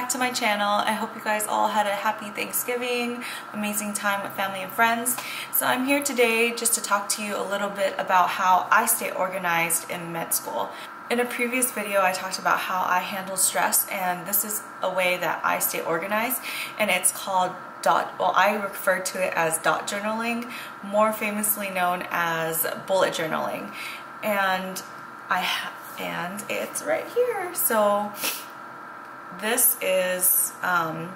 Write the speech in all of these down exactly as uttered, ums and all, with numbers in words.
back to my channel. I hope you guys all had a happy Thanksgiving, amazing time with family and friends. So I'm here today just to talk to you a little bit about how I stay organized in med school. In a previous video, I talked about how I handle stress, and this is a way that I stay organized, and it's called dot, well, I refer to it as dot journaling, more famously known as bullet journaling. And I have, and it's right here. So this is um,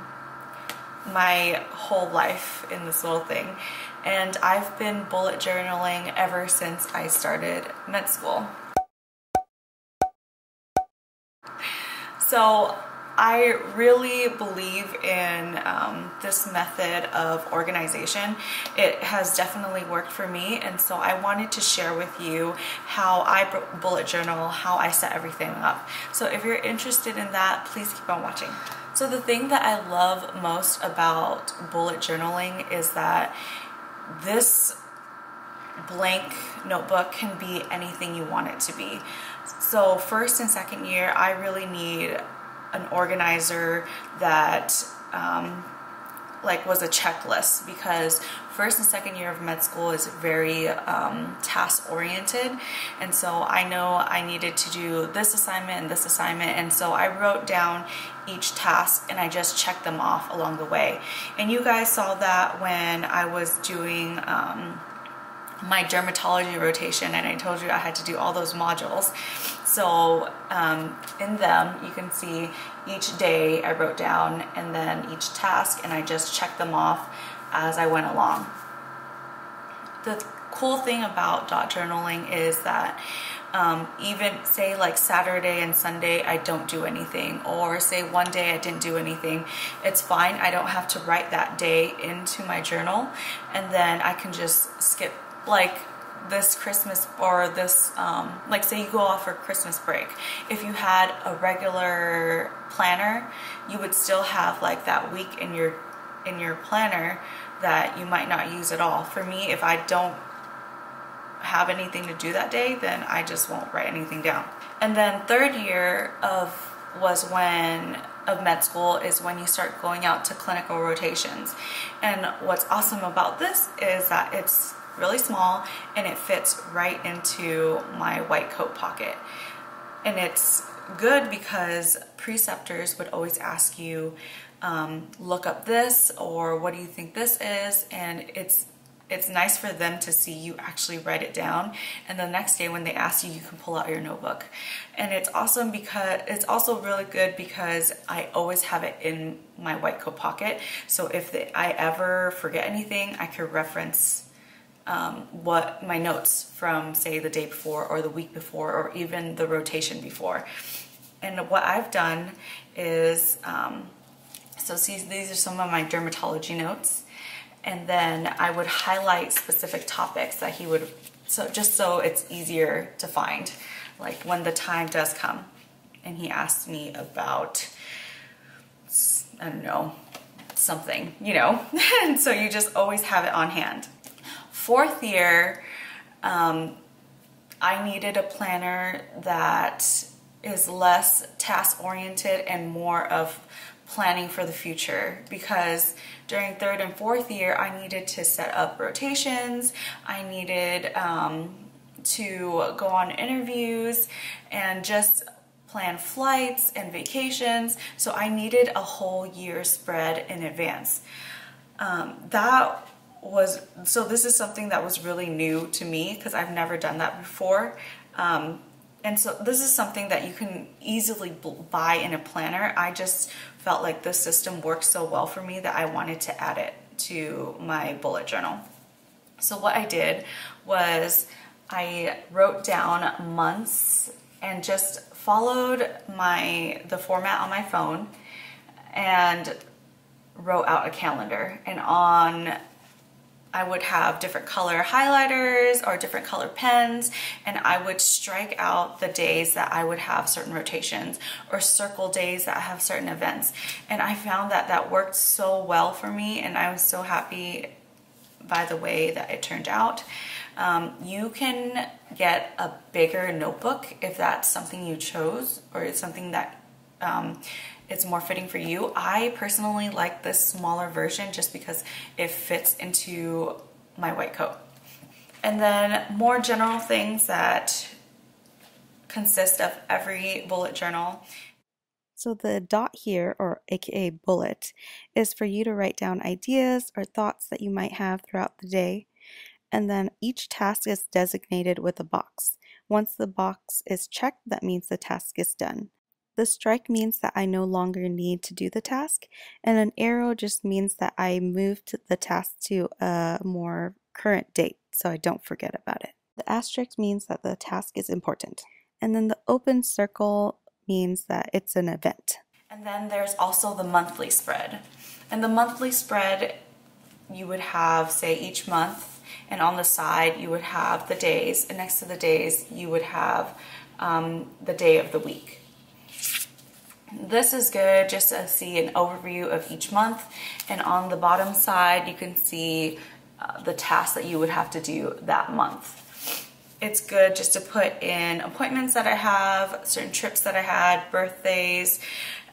my whole life in this little thing. And I've been bullet journaling ever since I started med school. So I really believe in um, this method of organization. It has definitely worked for me, and so I wanted to share with you how I bullet journal, how I set everything up. So if you're interested in that, please keep on watching. So the thing that I love most about bullet journaling is that this blank notebook can be anything you want it to be. So first and second year, I really need an organizer that um, like was a checklist, because first and second year of med school is very um, task oriented, and so I know I needed to do this assignment and this assignment, and so I wrote down each task and I just checked them off along the way. And you guys saw that when I was doing um, my dermatology rotation, and I told you I had to do all those modules. So um, in them you can see each day I wrote down, and then each task, and I just checked them off as I went along. The cool thing about dot journaling is that um, even say like Saturday and Sunday I don't do anything, or say one day I didn't do anything, it's fine. I don't have to write that day into my journal, and then I can just skip. Like this Christmas or this um, like say you go off for Christmas break, if you had a regular planner you would still have like that week in your in your planner that you might not use at all. For me, if I don't have anything to do that day, then I just won't write anything down. And then third year of was when of med school is when you start going out to clinical rotations, and what's awesome about this is that it's really small and it fits right into my white coat pocket. And it's good because preceptors would always ask you um, look up this, or what do you think this is, and it's it's nice for them to see you actually write it down, and the next day when they ask you, you can pull out your notebook. And it's awesome because it's also really good because I always have it in my white coat pocket, so if they, I ever forget anything, I could reference Um, what my notes from say the day before or the week before or even the rotation before. And what I've done is um, so see, these are some of my dermatology notes, and then I would highlight specific topics that he would, so just so it's easier to find, like when the time does come and he asked me about, I don't know, something, you know. And so you just always have it on hand. Fourth year, um, I needed a planner that is less task oriented and more of planning for the future, because during third and fourth year I needed to set up rotations, I needed um, to go on interviews and just plan flights and vacations, so I needed a whole year spread in advance. Um, that was so this is something that was really new to me because I've never done that before, um, and so this is something that you can easily buy in a planner. I just felt like this system worked so well for me that I wanted to add it to my bullet journal. So what I did was I wrote down months and just followed my the format on my phone and wrote out a calendar, and on I would have different color highlighters or different color pens, and I would strike out the days that I would have certain rotations or circle days that I have certain events. And I found that that worked so well for me, and I was so happy by the way that it turned out. Um, you can get a bigger notebook if that's something you chose or it's something that um, it's more fitting for you. I personally like this smaller version just because it fits into my white coat. And then more general things that consist of every bullet journal. So the dot here, or aka bullet, is for you to write down ideas or thoughts that you might have throughout the day. And then each task is designated with a box. Once the box is checked, that means the task is done. The strike means that I no longer need to do the task, and an arrow just means that I moved the task to a more current date so I don't forget about it. The asterisk means that the task is important. And then the open circle means that it's an event. And then there's also the monthly spread. And the monthly spread, you would have, say, each month, and on the side you would have the days, and next to the days you would have um, the day of the week. This is good just to see an overview of each month, and on the bottom side you can see uh, the tasks that you would have to do that month. It's good just to put in appointments that I have, certain trips that I had, birthdays.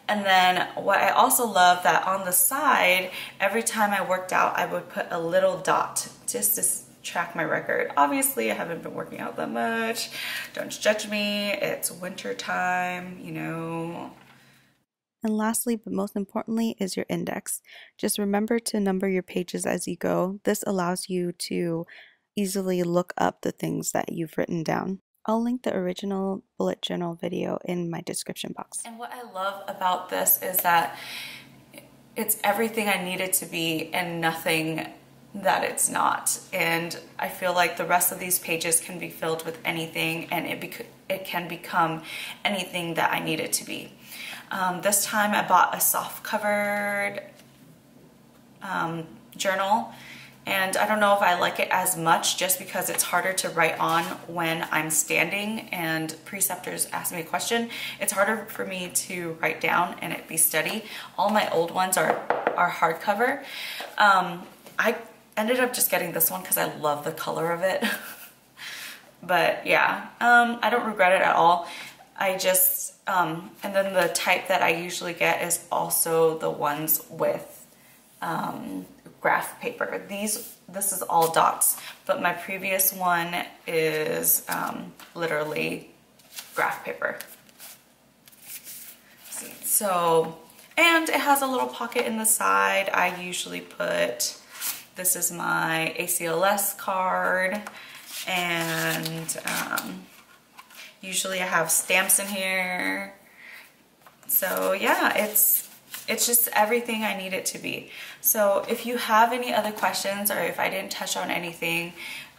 And then what I also love that on the side, every time I worked out, I would put a little dot just to track my record. Obviously, I haven't been working out that much. Don't judge me. It's winter time, you know. And lastly, but most importantly, is your index. Just remember to number your pages as you go. This allows you to easily look up the things that you've written down. I'll link the original bullet journal video in my description box. And what I love about this is that it's everything I need it to be and nothing that it's not. And I feel like the rest of these pages can be filled with anything, and it, bec it can become anything that I need it to be. Um, this time I bought a soft covered um, journal. And I don't know if I like it as much just because it's harder to write on when I'm standing and preceptors ask me a question. It's harder for me to write down and it be steady. All my old ones are, are hardcover. Um, I ended up just getting this one because I love the color of it. But yeah, um, I don't regret it at all. I just, um, and then the type that I usually get is also the ones with um, graph paper. These, this is all dots, but my previous one is um, literally graph paper. So, and it has a little pocket in the side. I usually put, this is my A C L S card, and um, usually I have stamps in here. So yeah, it's It's just everything I need it to be. So if you have any other questions or if I didn't touch on anything,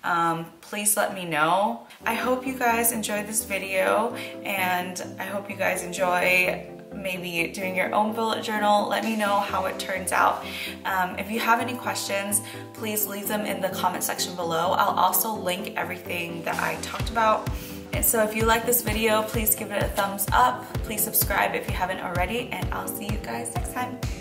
um, please let me know. I hope you guys enjoyed this video, and I hope you guys enjoy maybe doing your own bullet journal. Let me know how it turns out. Um, if you have any questions, please leave them in the comment section below. I'll also link everything that I talked about. So if you like this video, please give it a thumbs up. Please subscribe if you haven't already, and I'll see you guys next time.